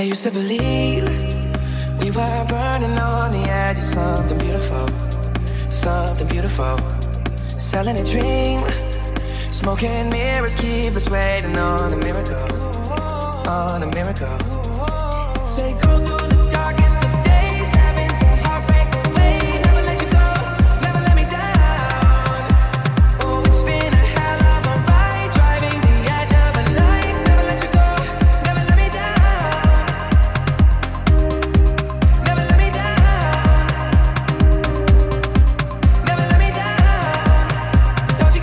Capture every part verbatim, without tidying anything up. I used to believe we were burning on the edge of something beautiful, something beautiful. Selling a dream, smoking mirrors keep us waiting on a miracle, on a miracle. Say go through the darkest of days, having some heartbreak away. Never let you go, never let me down. Oh, it's been a hell of a ride, driving the edge of a night. Never let you go, never let me down. Never let me down. Never let me down. Don't you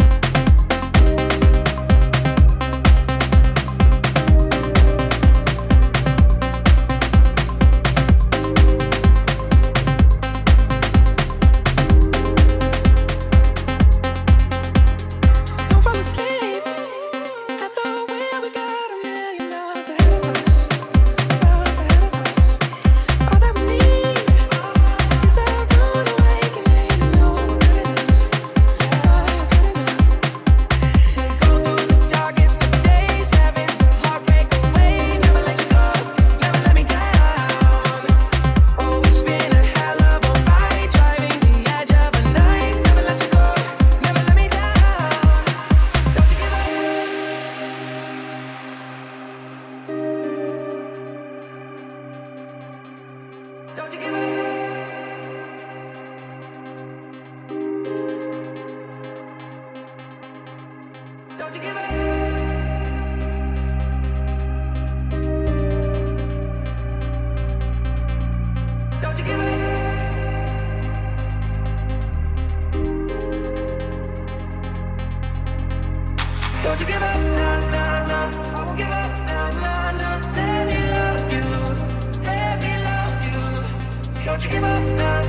give up, no, no, no. I won't give up, no, no, no. Let me love you, let me love you. Don't fall asleep. I thought we got a million miles ahead of us, miles ahead of us. All that we need is a rude awakening to know we're good enough, oh, good enough. Say go through the darkest of days, having some heartbreak away. Never let you go, never let me down. Oh, it's been a hell of a ride, driving the edge of a night. Never let you go, never let me down. Don't you give up. Don't you give up. Don't you give up. Don't you give up. Don't you give up, no, no, no. I won't give up, no, no, no. Let me love you, let me love you. Don't you give up, no,